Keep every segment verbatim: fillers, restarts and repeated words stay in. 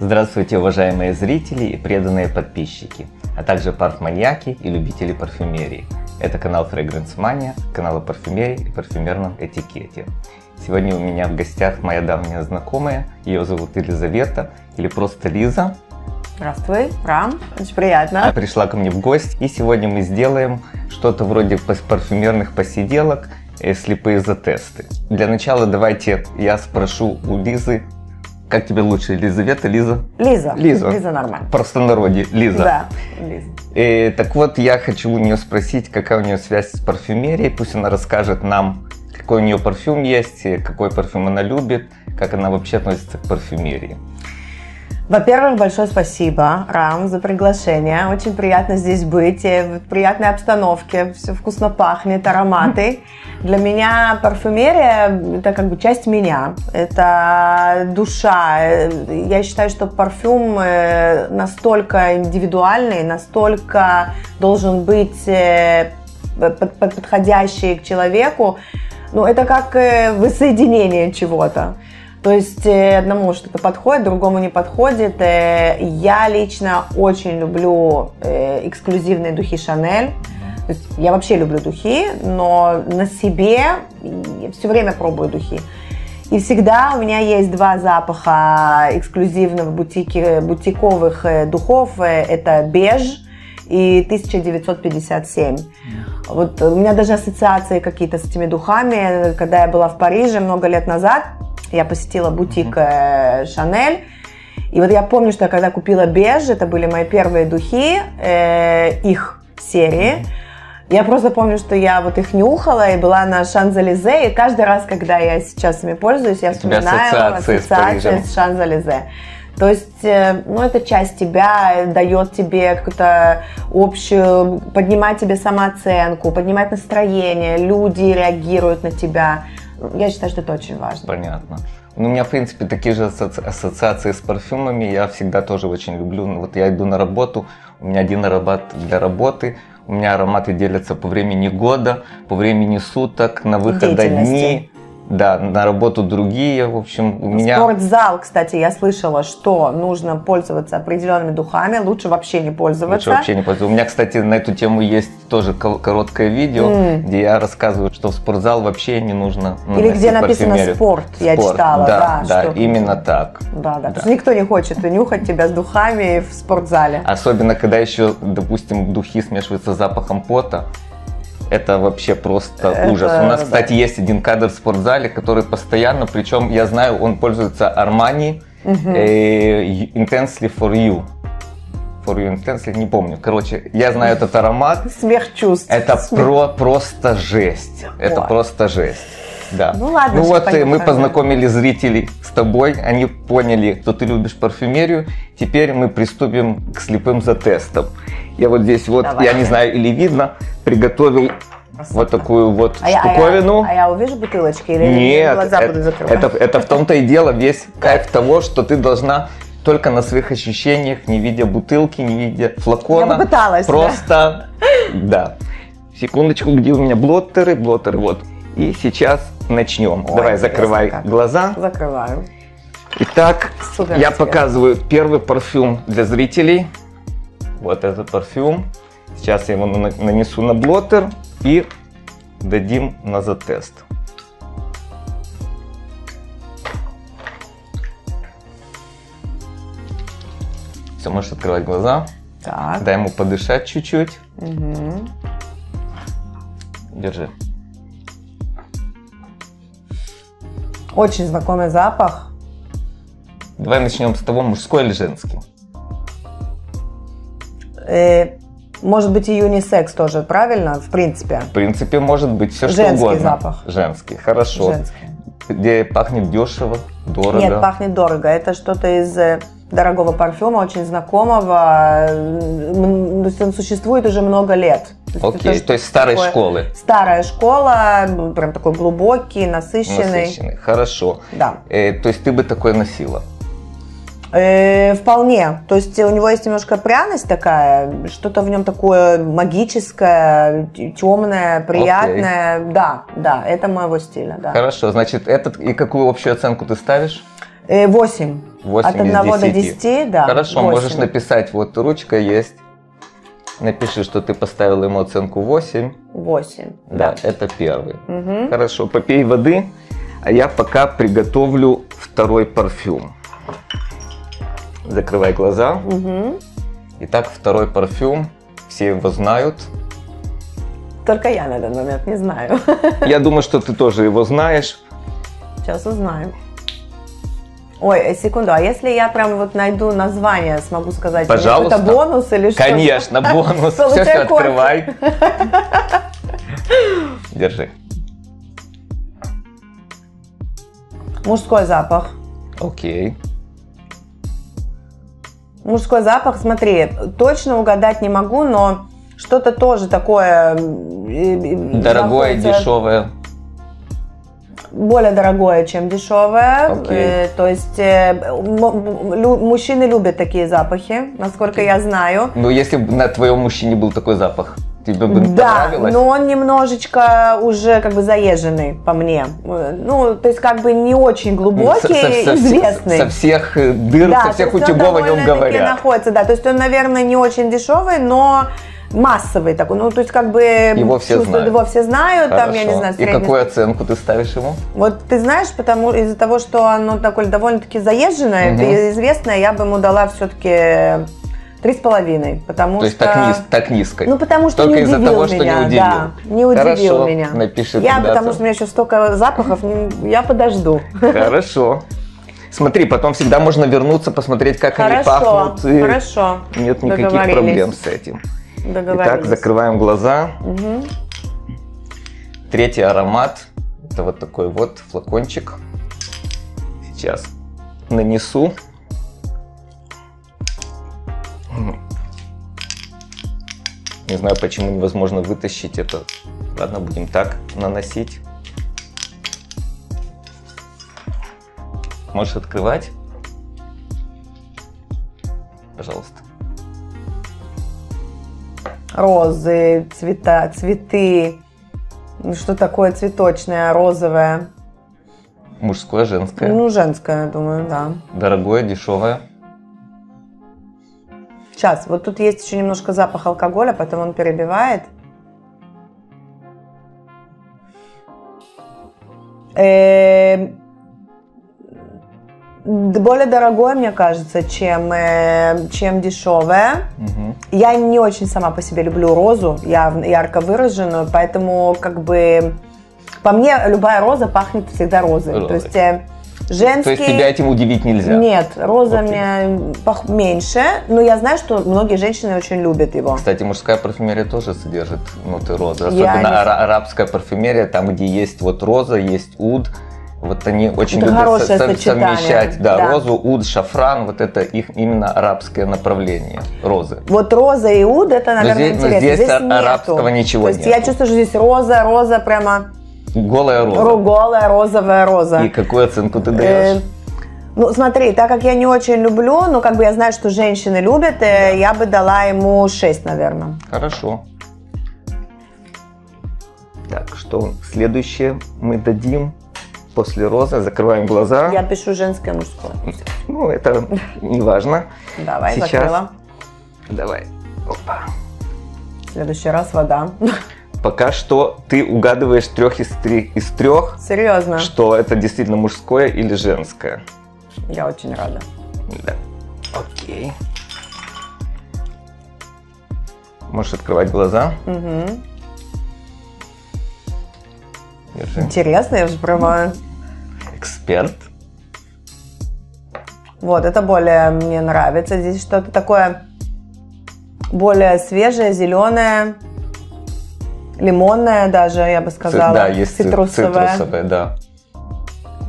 Здравствуйте, уважаемые зрители и преданные подписчики, а также парфманьяки и любители парфюмерии. Это канал Fragrance Mania, канал о парфюмерии и парфюмерном этикете. Сегодня у меня в гостях моя давняя знакомая, ее зовут Елизавета или просто Лиза. Здравствуй, Рам, очень приятно. Она пришла ко мне в гости, и сегодня мы сделаем что-то вроде парфюмерных посиделок, слепые затесты. Для начала давайте я спрошу у Лизы, как тебе лучше, Елизавета, Лиза? Лиза. Лиза. Лиза нормально. Простонародье, Лиза. Да, Лиза. И, так вот, я хочу у нее спросить, какая у нее связь с парфюмерией. Пусть она расскажет нам, какой у нее парфюм есть, какой парфюм она любит, как она вообще относится к парфюмерии. Во-первых, большое спасибо, Рам, за приглашение. Очень приятно здесь быть, в приятной обстановке, все вкусно пахнет, ароматы. Для меня парфюмерия – это как бы часть меня, это душа. Я считаю, что парфюм настолько индивидуальный, настолько должен быть подходящий к человеку. Ну, это как воссоединение чего-то. То есть одному что-то подходит, другому не подходит. Я лично очень люблю эксклюзивные духи Chanel. То есть я вообще люблю духи, но на себе все время пробую духи. И всегда у меня есть два запаха эксклюзивного бутики, бутиковых духов. Это Beige и тысяча девятьсот пятьдесят семь. Вот у меня даже ассоциации какие-то с этими духами. Когда я была в Париже много лет назад, я посетила бутик Chanel, и вот я помню, что я когда купила Beige, это были мои первые духи э, их серии, я просто помню, что я вот их нюхала и была на Champs-Élysées, и каждый раз, когда я сейчас ими пользуюсь, я вспоминаю ассоциацию с Champs-Élysées. То есть, ну, это часть тебя, дает тебе какую-то общую, поднимает тебе самооценку, поднимает настроение, люди реагируют на тебя. Я считаю, что это очень важно. Понятно. У меня, в принципе, такие же ассоциации с парфюмами. Я всегда тоже очень люблю. Вот я иду на работу, у меня один аромат для работы. У меня ароматы делятся по времени года, по времени суток, на выход одни. Да, на работу другие, в общем, у меня... Спортзал, кстати, я слышала, что нужно пользоваться определенными духами, лучше вообще не пользоваться. Лучше вообще не пользоваться. У меня, кстати, на эту тему есть тоже короткое видео, mm. где я рассказываю, что в спортзал вообще не нужно наносить. Или где написано спорт, спорт, я читала. Да, да, да, именно так. Да, да, да. Потому что никто не хочет нюхать тебя с духами в спортзале. Особенно, когда еще, допустим, духи смешиваются с запахом пота. Это вообще просто это ужас. У нас, да. Кстати, есть один кадр в спортзале, который постоянно, причем я знаю, он пользуется Armani угу. э, Intensely for You. For You Intensely, не помню. Короче, я знаю этот аромат. Смех чувств. Это Смех. Про, просто жесть. Это О. просто жесть. Да. Ну ладно. Ну вот понимаю. Мы познакомили зрителей с тобой, они поняли, что ты любишь парфюмерию. Теперь мы приступим к слепым затестам. Я вот здесь вот, Давай. я не знаю, или видно, приготовил Красота. вот такую вот а штуковину. Я, а, я, а я увижу бутылочки или Нет, глаза это, буду закрывать? Это, это в том-то и дело, весь кайф того, что ты должна только на своих ощущениях, не видя бутылки, не видя флакона. Я попыталась. Просто, да. Секундочку, где у меня блоттеры, блоттеры, вот. И сейчас начнем. Ой, Давай, закрывай как. глаза. Закрываю. Итак, Супер я тебе. показываю первый парфюм для зрителей. Вот этот парфюм. Сейчас я его нанесу на блоттер и дадим на затест. Все, можешь открывать глаза. Так. Дай ему подышать чуть-чуть. Угу. Держи. Очень знакомый запах. Давай начнем с того, мужской или женский? Может быть, и юнисекс тоже, правильно? В принципе. В принципе, может быть, все Женский что угодно. Женский запах. Женский, хорошо. Женский. Где пахнет дешево, дорого? Нет, пахнет дорого. Это что-то из дорогого парфюма, очень знакомого. То есть он существует уже много лет. То есть Окей, то есть старой такое, школы. Старая школа, прям такой глубокий, насыщенный. Насыщенный, хорошо. Да. Э, то есть ты бы такое носила? Э, вполне. То есть у него есть немножко пряность такая, что-то в нем такое магическое, темное, приятное. Okay. Да, да, это моего стиля. Да. Хорошо, значит, этот, и какую общую оценку ты ставишь? восемь. восемь. От одного до десяти, да. Хорошо, восемь. Можешь написать, вот ручка есть. Напиши, что ты поставила ему оценку восемь. восемь. Да, да. Это первый. Угу. Хорошо, попей воды, а я пока приготовлю второй парфюм. Закрывай глаза. Угу. Итак, второй парфюм. Все его знают. Только я на данный момент не знаю. Я думаю, что ты тоже его знаешь. Сейчас узнаем. Ой, секунду, а если я прям вот найду название, смогу сказать, пожалуйста, это бонус или что? Конечно, бонус. Все, все, открывай. Держи. Мужской запах. Окей. Мужской запах, смотри, точно угадать не могу, но что-то тоже такое... Дорогое, дешевое. Более дорогое, чем дешевое. Okay. То есть мужчины любят такие запахи, насколько okay. я знаю. Но если бы на твоем мужчине был такой запах, тебе бы да, понравилось? Да, но он немножечко уже как бы заезженный по мне. Ну, то есть как бы не очень глубокий, со, со, известный. Со, со всех дыр, да, со всех утюгов о нем говорят. Находится, да. То есть он, наверное, не очень дешевый, но... массовый такой, ну то есть как бы его все чувствуют, знают. Его все знают, там, я не знаю, средний... И какую оценку ты ставишь ему? Вот ты знаешь, потому из-за того, что оно такое довольно-таки заезженное, угу. и известное, я бы ему дала все-таки три с половиной, потому то что... То есть так низко? Ну потому что только не удивил того, меня, что не удивил. Да, не удивил Хорошо. Меня. Напиши я, потому оценку. Что у меня еще столько запахов, я подожду. Хорошо. Смотри, потом всегда можно вернуться, посмотреть, как Хорошо. Они пахнут. И Хорошо. Нет никаких проблем с этим. Итак, закрываем глаза. Угу. Третий аромат. Это вот такой вот флакончик. Сейчас нанесу. Не знаю, почему невозможно вытащить это. Ладно, будем так наносить. Можешь открывать. Пожалуйста. Розы, цвета, цветы. Что такое цветочное, розовое? Мужское, женское? Ну, женское, я думаю, да. Дорогое, дешевое? Сейчас, вот тут есть еще немножко запах алкоголя, потом он перебивает. Э-э- Более дорогое, мне кажется, чем, чем дешевое. Угу. Я не очень сама по себе люблю розу, я ярко выраженную, поэтому как бы по мне любая роза пахнет всегда розой. Розой. То есть женский... То есть тебя этим удивить нельзя? Нет, роза вот мне пах... меньше, но я знаю, что многие женщины очень любят его. Кстати, мужская парфюмерия тоже содержит ноты розы, особенно не... арабская парфюмерия, там где есть вот роза, есть уд. Вот они очень это любят со совмещать да, да. розу, уд, шафран, вот это их именно арабское направление розы. Вот роза и уд, это, наверное, но здесь, интересно. Но здесь, здесь арабского нету. Ничего нет. То есть нету. Я чувствую, что здесь роза, роза прямо... Голая роза. Голая розовая роза. И какую оценку ты даешь? Э, ну, смотри, так как я не очень люблю, но как бы я знаю, что женщины любят, да. я бы дала ему шесть, наверное. Хорошо. Так, что следующее мы дадим? После розы закрываем глаза. Я пишу женское, мужское. Ну, это не важно. Давай, сейчас. Закрыла. Давай. Опа. В следующий раз вода. Пока что ты угадываешь трех из, три, из трех. Серьезно? Что это действительно мужское или женское. Я очень рада. Да. Окей. Можешь открывать глаза. Угу. Держи. Интересно, я же прямо... Эксперт. Вот, это более мне нравится. Здесь что-то такое более свежее, зеленое, лимонное даже, я бы сказала. Да, есть цитрусовое. Цитрусовое, да.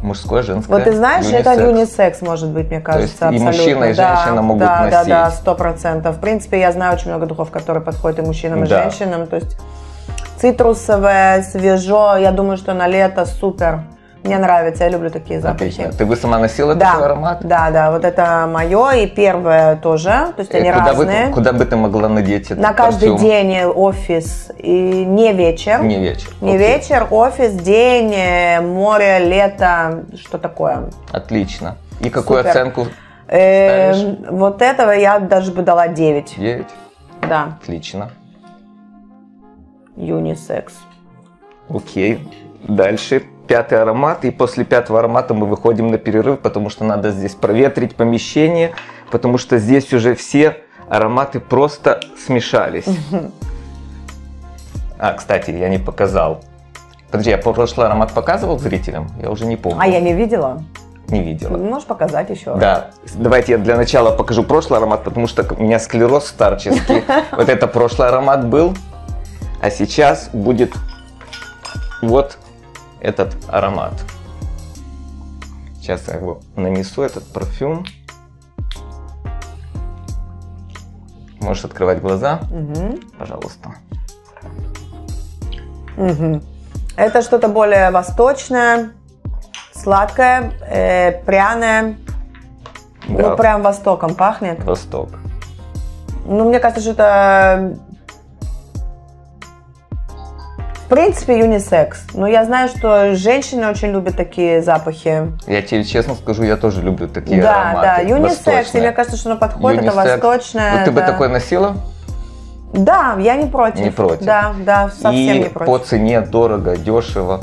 Мужское, женское. Вот ты знаешь, юнисекс. Это юнисекс, может быть, мне кажется, то есть абсолютно. И мужчина, и женщина да, могут да, носить. Да, да, сто процентов. В принципе, я знаю очень много духов, которые подходят и мужчинам, и да. женщинам. То есть цитрусовое, свежо, я думаю, что на лето супер. Мне нравится, я люблю такие запахи. Отлично. Ты бы сама носила да. такой аромат? Да, да, вот это мое и первое тоже, то есть они куда разные. Бы, куда бы ты могла надеть это? На каждый парфюм? День офис и не вечер. Не вечер. Не окей. вечер, офис, день, море, лето, что такое. Отлично. И какую Супер. Оценку э, ставишь? Вот этого я даже бы дала девять. девять? Да. Отлично. Юнисекс. Окей. Дальше. Пятый аромат, и после пятого аромата мы выходим на перерыв, потому что надо здесь проветрить помещение, потому что здесь уже все ароматы просто смешались. А, кстати, я не показал. Подожди, я прошлый аромат показывал зрителям? Я уже не помню. А я не видела? Не видела. Можешь показать еще раз? Да. Давайте я для начала покажу прошлый аромат, потому что у меня склероз старческий. Вот это прошлый аромат был, а сейчас будет вот... этот аромат. Сейчас я его нанесу, этот парфюм. Можешь открывать глаза, угу. пожалуйста. Угу. Это что-то более восточное, сладкое, э, пряное. Да. Ну, прям востоком пахнет. Восток. Ну, мне кажется, что это... В принципе, юнисекс. Но я знаю, что женщины очень любят такие запахи. Я тебе честно скажу, я тоже люблю такие да, ароматы. Да, да, юнисекс. И мне кажется, что оно подходит, юнисекс. Это восточное. Вот ты бы да. такое носила? Да, я не против. Не против. Да, да, совсем и не против. И по цене дорого, дешево.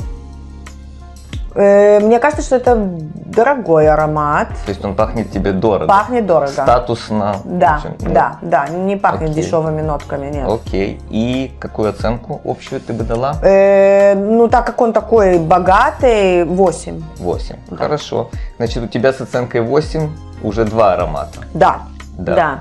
Мне кажется, что это дорогой аромат. То есть он пахнет тебе дорого? Пахнет дорого. Статусно? Да, общем, да, ну... да, не пахнет Окей. дешевыми нотками, нет. Окей, и какую оценку общую ты бы дала? Э-э, ну, так как он такой богатый, восемь. восемь, да. Хорошо. Значит, у тебя с оценкой восемь уже два аромата. Да, да. да.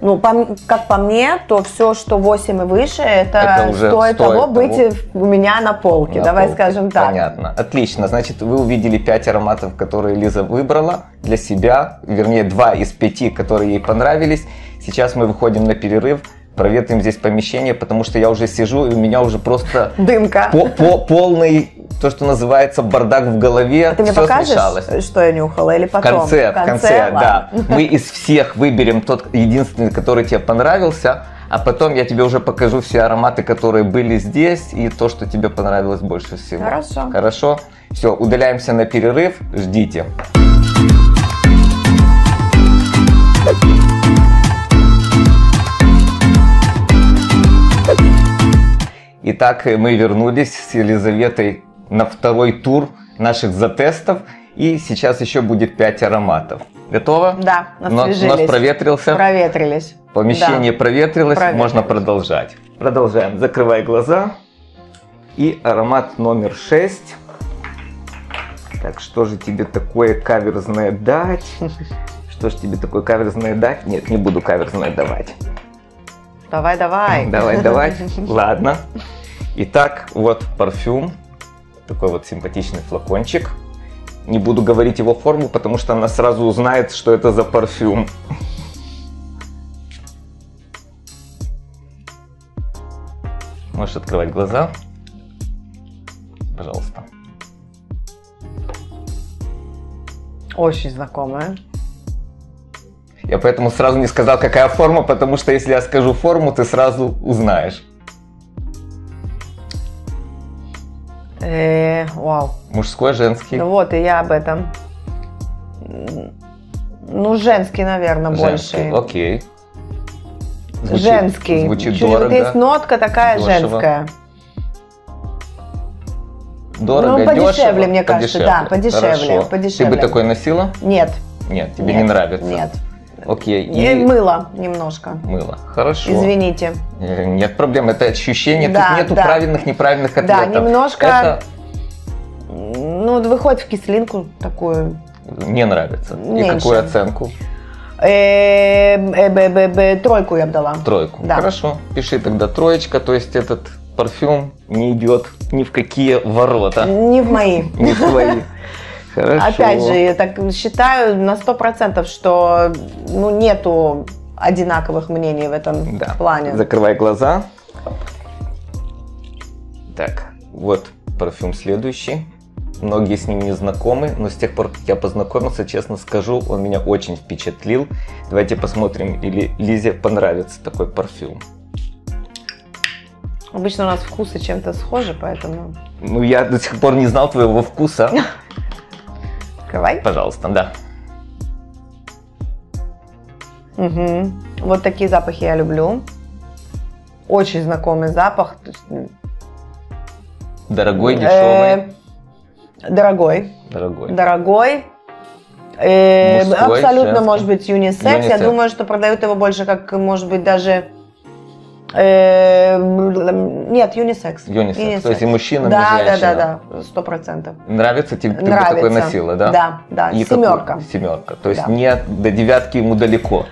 Ну, по, как по мне, то все, что восемь и выше, это, это уже стоит, стоит того, того быть у меня на полке, на давай полке. Скажем так. Понятно. Отлично. Значит, вы увидели пять ароматов, которые Лиза выбрала для себя, вернее, два из пяти, которые ей понравились. Сейчас мы выходим на перерыв, проветрим здесь помещение, потому что я уже сижу, и у меня уже просто... Дымка. По -по Полный... То, что называется, бардак в голове, ты мне все покажешь, смешалось. Что я нюхала, или потом? В конце, в конце, конце да. Мы из всех выберем тот единственный, который тебе понравился, а потом я тебе уже покажу все ароматы, которые были здесь, и то, что тебе понравилось больше всего. Хорошо. Хорошо? Все, удаляемся на перерыв, ждите. Итак, мы вернулись с Елизаветой на второй тур наших затестов, и сейчас еще будет пять ароматов. Готово? Да, освежились. Нос проветрился? Проветрились. Помещение да. проветрилось, проветрились. Можно продолжать. Продолжаем. Закрывай глаза. И аромат номер шесть. Так, что же тебе такое каверзное дать? Что же тебе такое каверзное дать? Нет, не буду каверзное давать. Давай, давай. Давай, давай. Ладно. Итак, вот парфюм. Такой вот симпатичный флакончик. Не буду говорить его форму, потому что она сразу узнает, что это за парфюм. Можешь открывать глаза. Пожалуйста. Очень знакомая. Я поэтому сразу не сказал, какая форма, потому что если я скажу форму, ты сразу узнаешь. Э, вау. Мужской, женский? Ну вот, и я об этом. Ну, женский, наверное, женский. Больше. Окей. Звучит, женский. Звучит дорого. Вот есть нотка такая дешево. Женская. Дорого, ну, подешевле, дешево, мне кажется, подешевле. Да, подешевле. Хорошо. Подешевле. Ты бы такой носила? Нет. Нет, тебе нет. не нравится? Нет. Окей. И... и мыло немножко. Мыло. Хорошо. Извините. Нет проблем, это ощущение, да, тут нету да. правильных, неправильных ответов. Да, немножко, это... ну, выходит в кислинку такую. Не нравится. Меньше. И какую оценку? Э -э -э -э -э тройку я бы дала. Тройку. Да. Хорошо. Пиши тогда троечка, то есть этот парфюм не идет ни в какие ворота. Не в мои. Не в твои. Хорошо. Опять же, я так считаю на сто процентов, что ну, нету одинаковых мнений в этом да. плане. Закрывай глаза. Так, вот парфюм следующий. многие с ним не знакомы, но с тех пор, как я познакомился, честно скажу, он меня очень впечатлил. Давайте посмотрим, или Лизе понравится такой парфюм. Обычно у нас вкусы чем-то схожи, поэтому... Ну, я до сих пор не знал твоего вкуса. Давай. Пожалуйста, да. Угу. Вот такие запахи я люблю. Очень знакомый запах. Дорогой, дешевый. Дорогой. Дорогой. Дорогой. Абсолютно, может быть, юнисекс. Я думаю, что продают его больше, как, может быть, даже... Нет, юнисекс. Юнисекс, то есть и мужчина, и женщина. Да, да, да, сто процентов. Нравится тебе? Ты бы такой носила, да? Да, да, семерка. Семерка, то есть нет, до девятки ему далеко.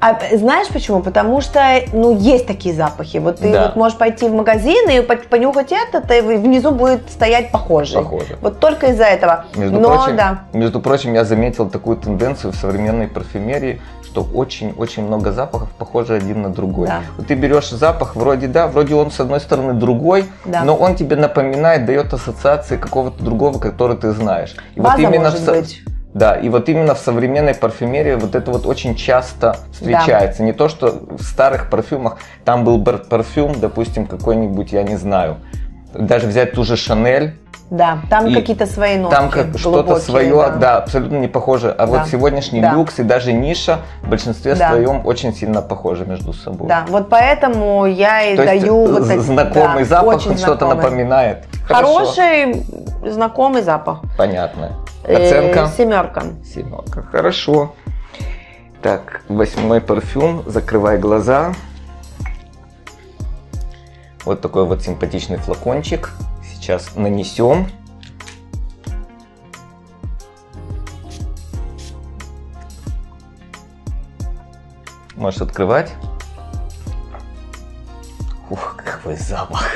А знаешь почему? Потому что, ну, есть такие запахи. Вот ты да. вот можешь пойти в магазин и понюхать это, и внизу будет стоять похожий. Похоже. Вот только из-за этого. Между, Но, прочим, да. между прочим, я заметил такую тенденцию в современной парфюмерии, что очень-очень много запахов похожи один на другой. Да. Вот ты берешь запах, вроде да, вроде он с одной стороны другой, да. но он тебе напоминает, дает ассоциации какого-то другого, который ты знаешь. И База вот именно может в... быть. Да, и вот именно в современной парфюмерии вот это вот очень часто встречается. Да. Не то, что в старых парфюмах, там был парфюм, допустим, какой-нибудь, я не знаю, даже взять ту же Chanel. Да, там какие-то свои нотки. Там как что-то свое, да. да, абсолютно не похоже. А да. вот сегодняшний да. люкс и даже ниша в большинстве да. своем очень сильно похожи между собой. Да, вот поэтому я и то даю вот эти... знакомый да, запах, что-то напоминает. Хороший, Хорошо. знакомый запах. Понятно. Оценка? Семерка. Семерка, хорошо. Так, восьмой парфюм, закрывай глаза. Вот такой вот симпатичный флакончик. Сейчас нанесем. Можешь открывать. Ух, какой запах.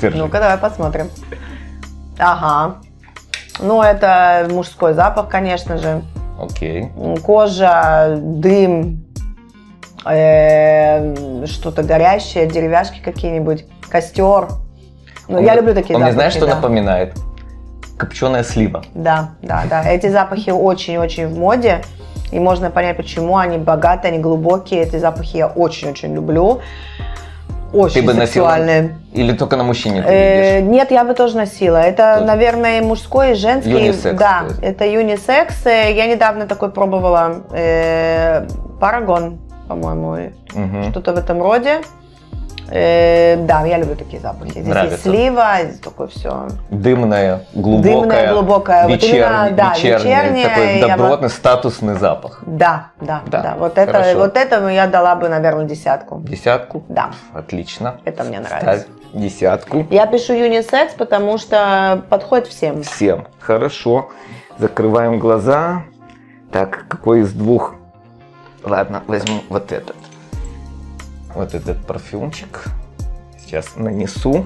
Ну-ка, давай посмотрим. Ага. Ну, это мужской запах, конечно же. Окей. Кожа, дым, э, что-то горящее, деревяшки какие-нибудь, костер. Ну, я люблю такие запахи. Он не знает, что да. напоминает? Копченая слива. Да, да, да. Эти запахи очень-очень в моде. И можно понять, почему они богаты, они глубокие. Эти запахи я очень-очень люблю. Очень ты сексуальные. Бы носила? Или только на мужчине? Э, нет, я бы тоже носила. Это, тоже? наверное, мужской и женский. Юнисекс. Да, это юнисекс. Я недавно такой пробовала. Э, Парагон, по-моему. Угу. Что-то в этом роде. Э, да, я люблю такие запахи. Здесь Нравится. есть слива, здесь такое все. Дымное, глубокое. Дымное, глубокое. Вечерний, вот именно, да, вечерний, вечерний, такой добротный, бы... статусный запах. Да, да, да. да. Вот, это, вот этому я дала бы, наверное, десятку. Десятку? Да. Отлично. Это мне нравится. Ставь десятку. Я пишу юнисекс, потому что подходит всем. Всем. Хорошо. Закрываем глаза. Так, какой из двух? Ладно, возьму вот этот. Вот этот парфюмчик сейчас нанесу.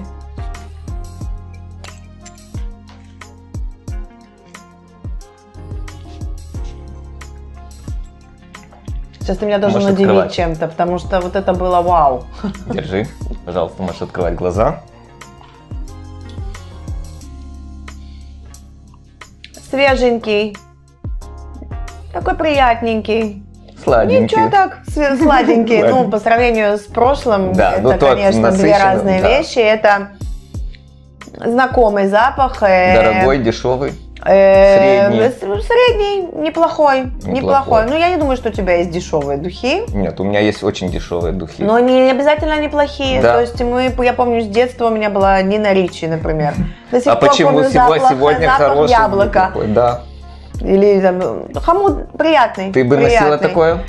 Сейчас ты меня должен можешь удивить открывать. чем-то, потому что вот это было вау. Держи, пожалуйста, можешь открывать глаза. Свеженький, такой приятненький. Сладенький. Ничего так, сладенький. Ну, по сравнению с прошлым, да, это, ну, конечно, две разные да. вещи. Это знакомый запах. Э, Дорогой, дешевый, э, средний. Средний, неплохой, неплохой, неплохой. Ну, я не думаю, что у тебя есть дешевые духи. Нет, у меня есть очень дешевые духи. Но не обязательно неплохие. Да. То есть мы, я помню, с детства у меня была Нина Ричи, например. А почему сегодня хороший яблоко? Да. Или там, хамут приятный. Ты бы приятный. носила такое?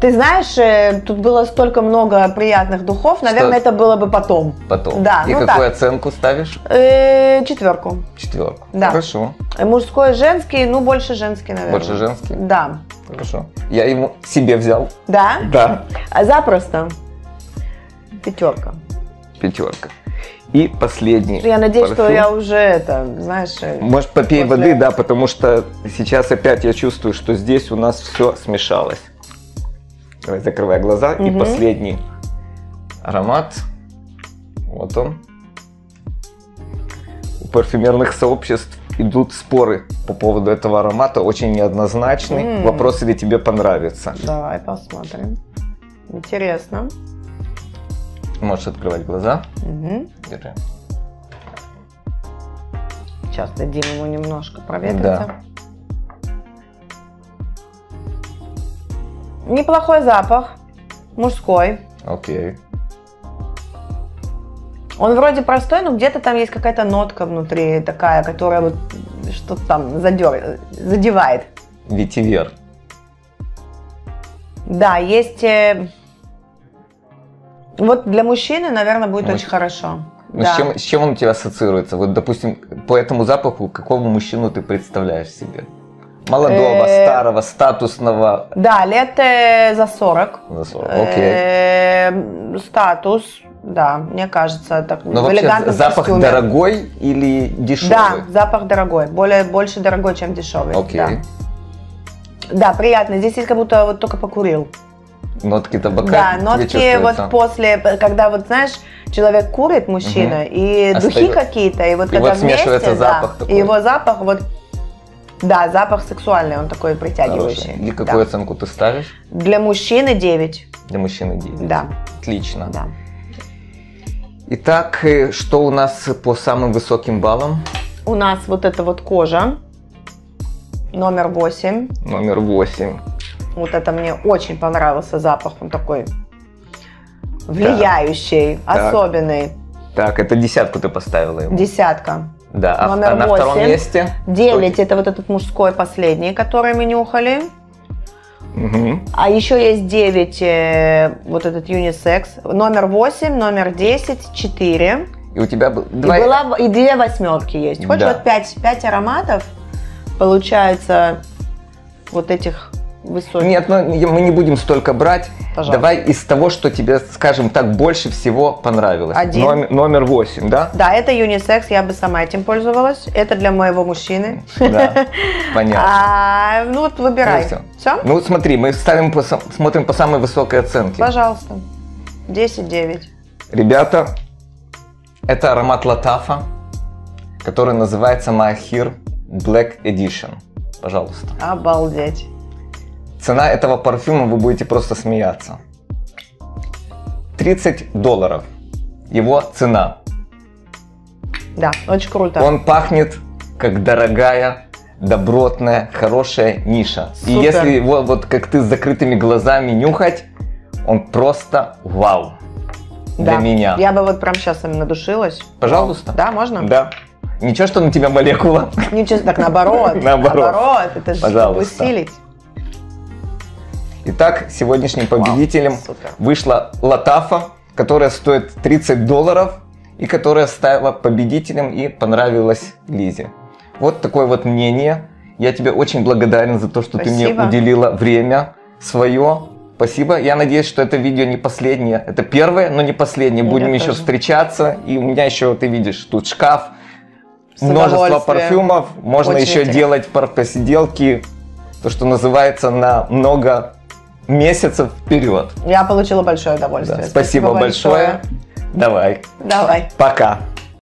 Ты знаешь, тут было столько много приятных духов, наверное, Что? это было бы потом. Потом. Да, и ну какую так. оценку ставишь? Э-э, четверку. Четверку. Да. Хорошо. Мужской и женский, ну больше женский, наверное. Больше женский? Да. Хорошо. Я ему себе взял. Да? Да. А запросто. Пятерка. Пятерка. И последний. Я надеюсь, парфюм. что я уже это, знаешь... Может, попей после... воды, да, потому что сейчас опять я чувствую, что здесь у нас все смешалось. Давай, закрывай глаза. Угу. И последний аромат. Вот он. парфюмерных сообществ идут споры по поводу этого аромата, очень неоднозначный. Mm. Вопрос, или тебе понравится. Давай посмотрим. Интересно. Можешь открывать глаза. Mm-hmm. Держи. Сейчас дадим ему немножко проветриться. Да. Неплохой запах. Мужской. Окей. Okay. Он вроде простой, но где-то там есть какая-то нотка внутри такая, которая вот что-то там задер... задевает. Ветивер. Да, есть... Вот для мужчины, наверное, будет Муж... очень хорошо. Ну, да. с, чем, с чем он у тебя ассоциируется? Вот, допустим, по этому запаху какого мужчину ты представляешь себе? Молодого, э... старого, статусного? Да, лет э, за сорок. За сорок, окей. Э, статус... Да, мне кажется, так. Но вообще запах костюме. Дорогой или дешевый? Да, запах дорогой, более, больше дорогой, чем дешевый. Окей. Okay. Да. Да, приятно. Здесь есть как будто вот только покурил. Нотки табака. Да, нотки вот после, когда вот знаешь, человек курит, мужчина, угу. и Остаёт. духи какие-то, и вот и когда вот вместе, смешивается запах да, такой. И его запах вот. Да, запах сексуальный, он такой притягивающий. Хороший. И какую да. оценку ты ставишь? Для мужчины девять. Для мужчины девять. Да. Отлично. Да. Итак, что у нас по самым высоким баллам? У нас вот эта вот кожа, номер восемь. Номер восемь. Вот это мне очень понравился запах, он такой влияющий, так, особенный. Так, так, это десятку ты поставила ему. Десятка. Да, номер а восемь. На втором месте? девять, это вот этот мужской последний, который мы нюхали. Угу. А еще есть девять, вот этот юнисекс, номер восемь, номер десять, четыре. И у тебя был... Давай... И, была... и две восьмерки есть. Хочешь, да. вот пять ароматов, получается, вот этих высоких. Нет, ну, мы не будем столько брать. Пожалуйста. Давай из того, что тебе, скажем так, больше всего понравилось. Один. Номер, номер восемь, да? Да, это юнисекс, я бы сама этим пользовалась. Это для моего мужчины. Да, понятно. А, ну вот выбирай. Ну, все. все? Ну вот смотри, мы ставим по, смотрим по самой высокой оценке. Пожалуйста. десять девять. Ребята, это аромат Latafa, который называется Mahir Black Edition. Пожалуйста. Обалдеть. Цена этого парфюма, вы будете просто смеяться. тридцать долларов. Его цена. Да, очень круто. Он пахнет как дорогая, добротная, хорошая ниша. Супер. И если его вот как ты с закрытыми глазами нюхать, он просто вау. Да. Для меня. Я бы вот прям сейчас им надушилась. Пожалуйста. Да, можно? Да. Ничего, что на тебя молекула. Ничего, так наоборот. Наоборот. Это же чтобы усилить. Итак, сегодняшним победителем Вау, вышла Latafa, которая стоит тридцать долларов и которая стала победителем и понравилась Лизе. Вот такое вот мнение. Я тебе очень благодарен за то, что Спасибо. ты мне уделила время свое. Спасибо. Я надеюсь, что это видео не последнее. Это первое, но не последнее. Будем Я еще тоже. встречаться. И у меня еще, ты видишь, тут шкаф. Множество парфюмов. Можно очень еще интересно. делать посиделки. То, что называется, на много... месяцев вперед. Я получила большое удовольствие. Да, спасибо, спасибо большое. большое. Давай. Давай. Пока.